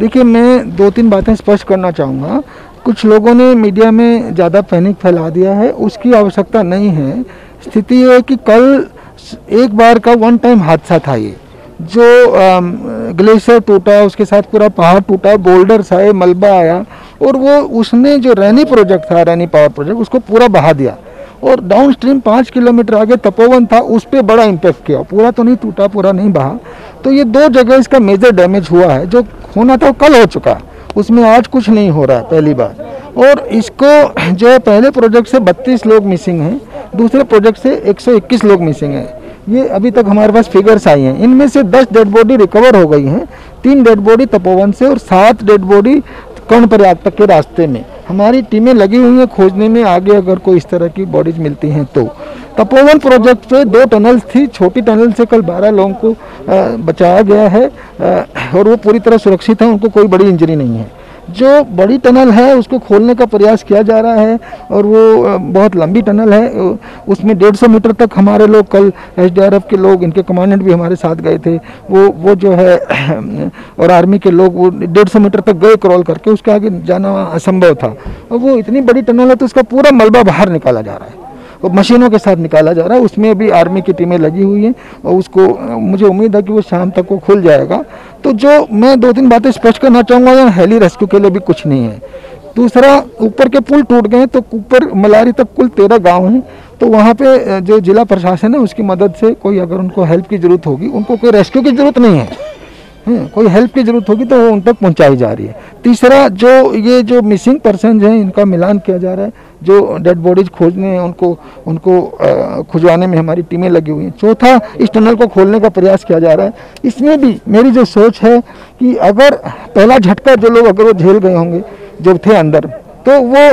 देखिए, मैं दो तीन बातें स्पष्ट करना चाहूँगा। कुछ लोगों ने मीडिया में ज़्यादा पैनिक फैला दिया है, उसकी आवश्यकता नहीं है। स्थिति यह है कि कल एक बार का वन टाइम हादसा था ये, जो ग्लेशियर टूटा, उसके साथ पूरा पहाड़ टूटा, बोल्डर्स आए, मलबा आया, और वो उसने जो रैनी प्रोजेक्ट था, रैनी पावर प्रोजेक्ट, उसको पूरा बहा दिया। और डाउन स्ट्रीम 5 किलोमीटर आगे तपोवन था, उस पर बड़ा इम्पैक्ट किया। पूरा तो नहीं टूटा, पूरा नहीं बहा। तो ये दो जगह इसका मेजर डैमेज हुआ है। जो होना था वो कल हो चुका, उसमें आज कुछ नहीं हो रहा है, पहली बार। और इसको जो है, पहले प्रोजेक्ट से 32 लोग मिसिंग हैं, दूसरे प्रोजेक्ट से 121 लोग मिसिंग हैं। ये अभी तक हमारे पास फिगर्स आई हैं। इनमें से 10 डेड बॉडी रिकवर हो गई हैं, 3 डेड बॉडी तपोवन से और 7 डेड बॉडी कर्ण पर्याप्त के रास्ते में। हमारी टीमें लगी हुई हैं खोजने में, आगे अगर कोई इस तरह की बॉडीज मिलती हैं तो। तपोवन प्रोजेक्ट पे 2 टनल्स थी, छोटी टनल से कल 12 लोगों को बचाया गया है और वो पूरी तरह सुरक्षित हैं, उनको कोई बड़ी इंजरी नहीं है। जो बड़ी टनल है उसको खोलने का प्रयास किया जा रहा है और वो बहुत लंबी टनल है, उसमें 150 मीटर तक हमारे लोग, कल एसडीआरएफ के लोग, इनके कमांडेंट भी हमारे साथ गए थे, वो जो है, और आर्मी के लोग, वो 150 मीटर तक गए क्रॉल करके, उसके आगे जाना असंभव था। और वो इतनी बड़ी टनल है तो उसका पूरा मलबा बाहर निकाला जा रहा है, वो मशीनों के साथ निकाला जा रहा है। उसमें भी आर्मी की टीमें लगी हुई हैं और उसको मुझे उम्मीद है कि वो शाम तक वो खुल जाएगा। तो जो मैं 2-3 बातें स्पष्ट करना चाहूँगा, यहाँ हेली रेस्क्यू के लिए भी कुछ नहीं है। दूसरा, ऊपर के पुल टूट गए तो ऊपर मलारी तक कुल 13 गाँव हैं, तो वहाँ पे जो जिला प्रशासन है उसकी मदद से कोई, अगर उनको हेल्प की ज़रूरत होगी, उनको कोई रेस्क्यू की ज़रूरत नहीं है, कोई हेल्प की ज़रूरत होगी तो वो उन तक पहुँचाई जा रही है। तीसरा, जो ये जो मिसिंग पर्सन हैं इनका मिलान किया जा रहा है, जो डेड बॉडीज खोजने हैं उनको खुजवाने में हमारी टीमें लगी हुई हैं। चौथा, इस टनल को खोलने का प्रयास किया जा रहा है। इसमें भी मेरी जो सोच है कि अगर पहला झटका जो लोग, अगर वो झेल गए होंगे जब थे अंदर, तो वो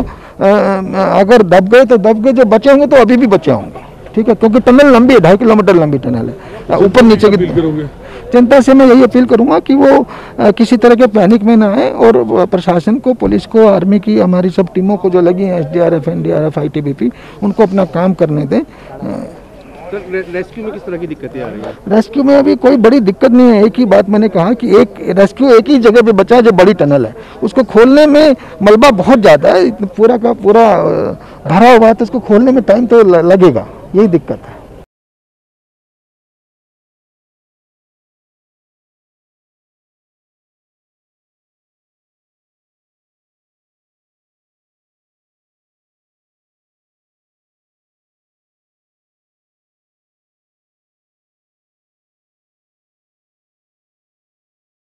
अगर दब गए तो दब गए, जो बचे होंगे तो अभी भी बचे होंगे, ठीक है, क्योंकि टनल लंबी है, 2.5 किलोमीटर लंबी टनल है ऊपर नीचे की। जनता से मैं यही अपील करूंगा कि वो किसी तरह के पैनिक में ना आए और प्रशासन को, पुलिस को, आर्मी की हमारी सब टीमों को जो लगी हैं, एसडीआरएफ, एनडीआरएफ, आईटीबीपी, उनको अपना काम करने दें। रेस्क्यू में किस तरह की दिक्कतें आ रही है? रेस्क्यू में अभी कोई बड़ी दिक्कत नहीं है। एक ही बात मैंने कहा कि एक रेस्क्यू एक ही जगह पे बचा, जो बड़ी टनल है, उसको खोलने में मलबा बहुत ज़्यादा है, पूरा का पूरा भरा हुआ है, तो उसको खोलने में टाइम तो लगेगा, यही दिक्कत है।